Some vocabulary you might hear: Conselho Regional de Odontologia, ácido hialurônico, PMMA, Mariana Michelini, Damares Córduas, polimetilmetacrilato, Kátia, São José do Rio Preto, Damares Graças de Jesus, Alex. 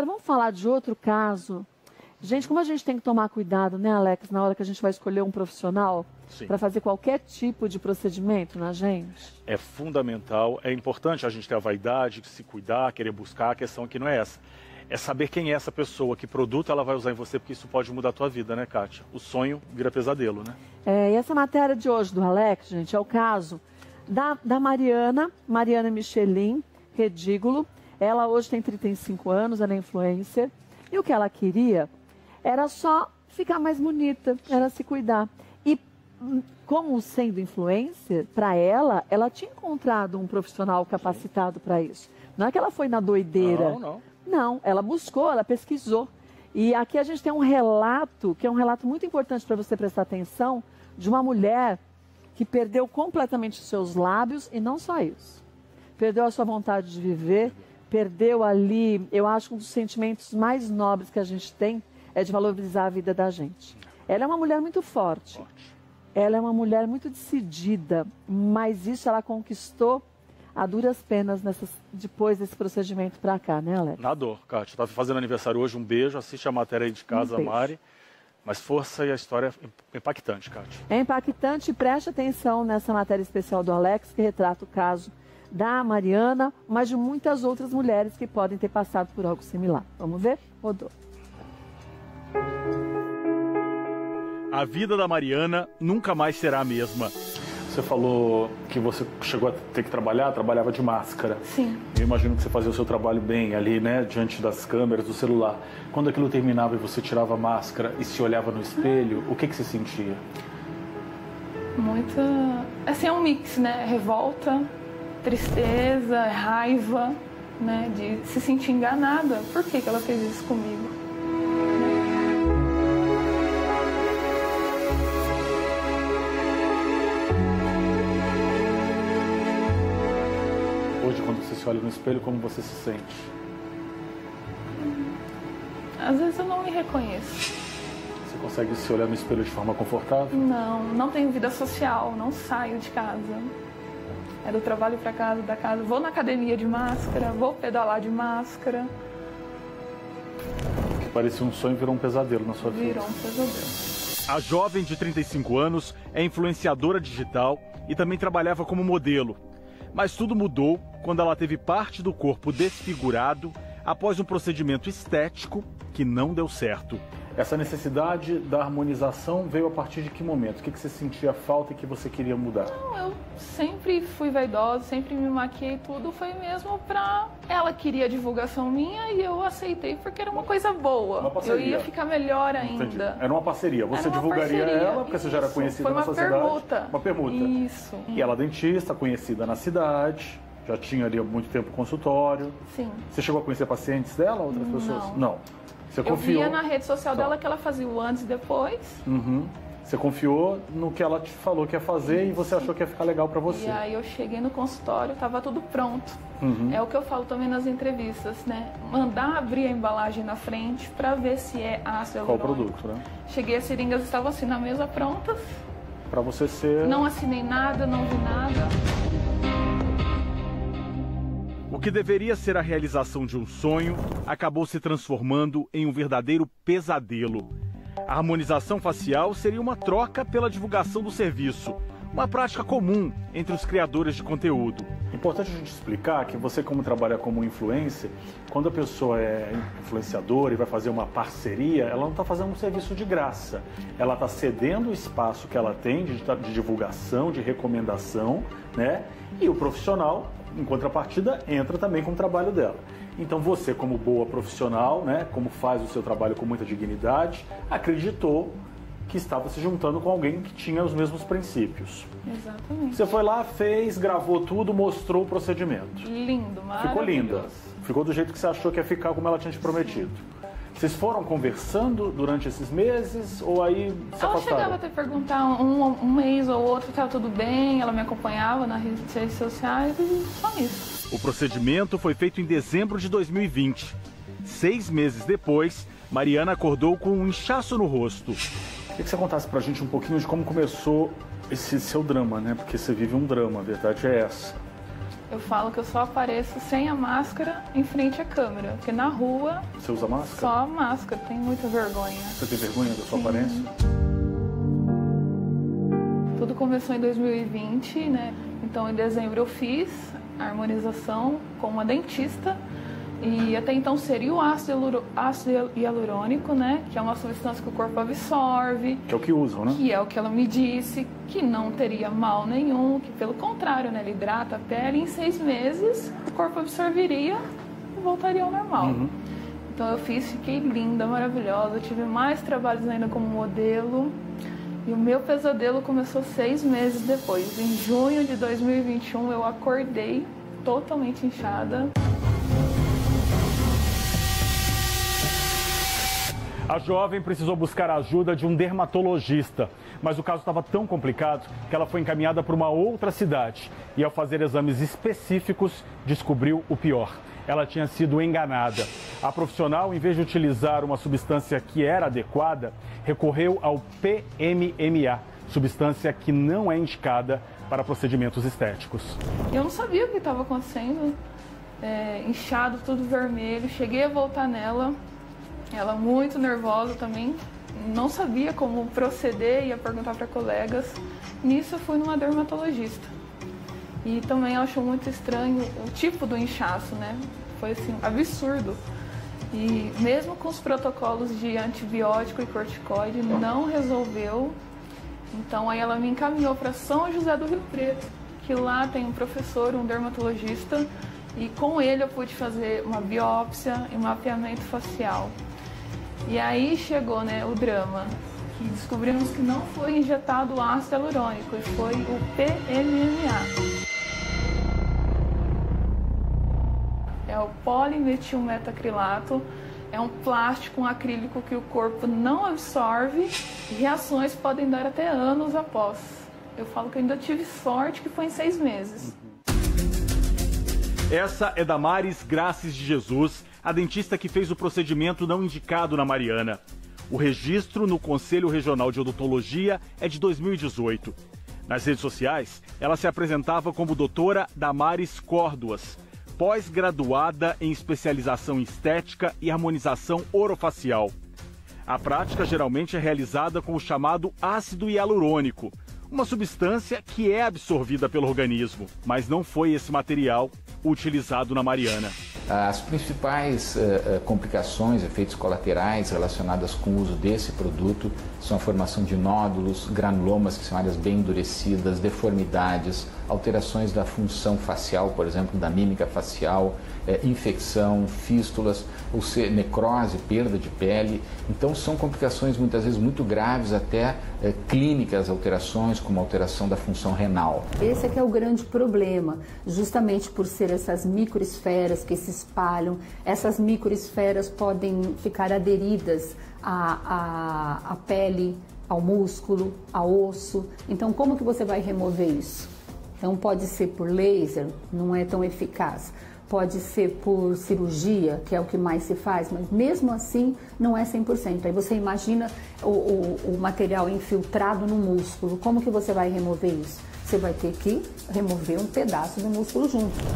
Agora, vamos falar de outro caso. Gente, como a gente tem que tomar cuidado, né, Alex, na hora que a gente vai escolher um profissional para fazer qualquer tipo de procedimento na gente? É fundamental, é importante a gente ter a vaidade, se cuidar, querer buscar. A questão aqui não é essa. É saber quem é essa pessoa, que produto ela vai usar em você, porque isso pode mudar a tua vida, né, Kátia? O sonho vira pesadelo, né? É, e essa matéria de hoje do Alex, gente, é o caso da Mariana Michelini, Redígulo. Ela hoje tem 35 anos, ela é influencer. E o que ela queria era só ficar mais bonita, era se cuidar. E como sendo influencer, para ela, ela tinha encontrado um profissional capacitado para isso. Não é que ela foi na doideira. Não, não. Não, ela buscou, ela pesquisou. E aqui a gente tem um relato, que é um relato muito importante para você prestar atenção, de uma mulher que perdeu completamente os seus lábios, e não só isso. Perdeu a sua vontade de viver, perdeu ali, eu acho que um dos sentimentos mais nobres que a gente tem é de valorizar a vida da gente. Ela é uma mulher muito forte, ela é uma mulher muito decidida, mas isso ela conquistou a duras penas depois desse procedimento para cá, né, Alex? Na dor, Kátia. Estava fazendo aniversário hoje, um beijo, assiste a matéria aí de casa, Mari. Mas força, e a história é impactante, Kátia. É impactante, preste atenção nessa matéria especial do Alex, que retrata o caso da Mariana, mas de muitas outras mulheres que podem ter passado por algo similar. Vamos ver? Rodou. A vida da Mariana nunca mais será a mesma. Você falou que você chegou a ter que trabalhar, trabalhava de máscara. Sim. Eu imagino que você fazia o seu trabalho bem ali, né, diante das câmeras, do celular. Quando aquilo terminava e você tirava a máscara e se olhava no espelho, o que você sentia? Muita... Assim, é um mix, né? Revolta, tristeza, raiva, né? De se sentir enganada. Por que ela fez isso comigo? Hoje, quando você se olha no espelho, como você se sente? Às vezes eu não me reconheço. Você consegue se olhar no espelho de forma confortável? Não, não tenho vida social, não saio de casa. É do trabalho para casa, da casa. Vou na academia de máscara, vou pedalar de máscara. O que parecia um sonho virou um pesadelo na sua vida. Virou um pesadelo. A jovem de 35 anos é influenciadora digital e também trabalhava como modelo. Mas tudo mudou quando ela teve parte do corpo desfigurado após um procedimento estético que não deu certo. Essa necessidade da harmonização veio a partir de que momento? O que você sentia falta e que você queria mudar? Não, eu sempre fui vaidosa, sempre me maquiei, tudo foi mesmo pra... Ela queria divulgação minha e eu aceitei porque era uma coisa boa. Eu ia ficar melhor ainda. Entendi. Era uma parceria. Você divulgaria ela porque você já era conhecida na sociedade. Foi uma permuta. Uma permuta. Isso. E ela dentista, conhecida na cidade... Já tinha ali há muito tempo consultório. Sim. Você chegou a conhecer pacientes dela, outras pessoas? Não. Não. Você confiou... Eu via na rede social dela que ela fazia o antes e depois. Uhum. Você confiou no que ela te falou que ia fazer. Isso. E você achou que ia ficar legal pra você. E aí eu cheguei no consultório, tava tudo pronto. Uhum. É o que eu falo também nas entrevistas, né? Mandar abrir a embalagem na frente pra ver se é ácido hialurônico. Qual produto, né? Cheguei, as seringas estavam assim na mesa prontas. Pra você ser... Não assinei nada, não vi nada. O que deveria ser a realização de um sonho acabou se transformando em um verdadeiro pesadelo. A harmonização facial seria uma troca pela divulgação do serviço, uma prática comum entre os criadores de conteúdo. Importante a gente explicar que você, como trabalha como influencer, quando a pessoa é influenciadora e vai fazer uma parceria, ela não está fazendo um serviço de graça. Ela está cedendo o espaço que ela tem de divulgação, de recomendação, né? E o profissional, em contrapartida, entra também com o trabalho dela. Então você, como boa profissional, né, como faz o seu trabalho com muita dignidade, acreditou que estava se juntando com alguém que tinha os mesmos princípios. Exatamente. Você foi lá, fez, gravou tudo, mostrou o procedimento. Lindo, maravilhoso. Ficou linda. Ficou do jeito que você achou que ia ficar, como ela tinha te prometido. Sim. Vocês foram conversando durante esses meses ou aí se afastaram? Ela chegava até perguntar um mês ou outro, estava tudo bem, ela me acompanhava nas redes sociais e só isso. O procedimento foi feito em dezembro de 2020. 6 meses depois, Mariana acordou com um inchaço no rosto. Queria que você contasse pra gente um pouquinho de como começou esse seu drama, né? Porque você vive um drama, a verdade é essa. Eu falo que eu só apareço sem a máscara em frente à câmera, porque na rua... Você usa máscara? Só máscara, tenho muita vergonha. Você tem vergonha da sua aparência? Tudo começou em 2020, né? Então em dezembro eu fiz a harmonização com uma dentista e até então seria o ácido hialurônico, né? Que é uma substância que o corpo absorve. Que é o que usam, né? Que é o que ela me disse, que não teria mal nenhum, que pelo contrário, né? Ele hidrata a pele e em 6 meses o corpo absorveria e voltaria ao normal. Uhum. Então eu fiz, fiquei linda, maravilhosa, eu tive mais trabalhos ainda como modelo. E o meu pesadelo começou 6 meses depois. Em junho de 2021 eu acordei totalmente inchada. A jovem precisou buscar a ajuda de um dermatologista, mas o caso estava tão complicado que ela foi encaminhada para uma outra cidade. E ao fazer exames específicos, descobriu o pior. Ela tinha sido enganada. A profissional, em vez de utilizar uma substância que era adequada, recorreu ao PMMA, substância que não é indicada para procedimentos estéticos. Eu não sabia o que estava acontecendo, inchado, tudo vermelho, cheguei a voltar nela. Ela muito nervosa também, não sabia como proceder, ia perguntar para colegas. Nisso eu fui numa dermatologista. E também eu acho muito estranho o tipo do inchaço, né? Foi assim, absurdo. E mesmo com os protocolos de antibiótico e corticoide, não resolveu. Então aí ela me encaminhou para São José do Rio Preto, que lá tem um professor, um dermatologista, e com ele eu pude fazer uma biópsia e um mapeamento facial. E aí chegou, né, o drama, que descobrimos que não foi injetado o ácido hialurônico, e foi o PMMA. É o polimetilmetacrilato, é um plástico, um acrílico que o corpo não absorve e reações podem dar até anos após. Eu falo que eu ainda tive sorte que foi em 6 meses. Essa é Damares Graças de Jesus, a dentista que fez o procedimento não indicado na Mariana. O registro no Conselho Regional de Odontologia é de 2018. Nas redes sociais, ela se apresentava como doutora Damares Córduas, pós-graduada em especialização em estética e harmonização orofacial. A prática geralmente é realizada com o chamado ácido hialurônico, uma substância que é absorvida pelo organismo, mas não foi esse material utilizado na Mariana. As principais complicações, efeitos colaterais relacionadas com o uso desse produto são a formação de nódulos, granulomas, que são áreas bem endurecidas, deformidades, alterações da função facial, por exemplo, da mímica facial, infecção, fístulas, ou seja, necrose, perda de pele. Então são complicações muitas vezes muito graves, até clínicas, alterações como alteração da função renal. Esse é que é o grande problema, justamente por ser essas microesferas que se espalham. Essas microesferas podem ficar aderidas à pele, ao músculo, ao osso. Então como que você vai remover isso? Então pode ser por laser, não é tão eficaz. Pode ser por cirurgia, que é o que mais se faz, mas mesmo assim não é 100%. Aí você imagina o material infiltrado no músculo, como que você vai remover isso? Você vai ter que remover um pedaço do músculo junto.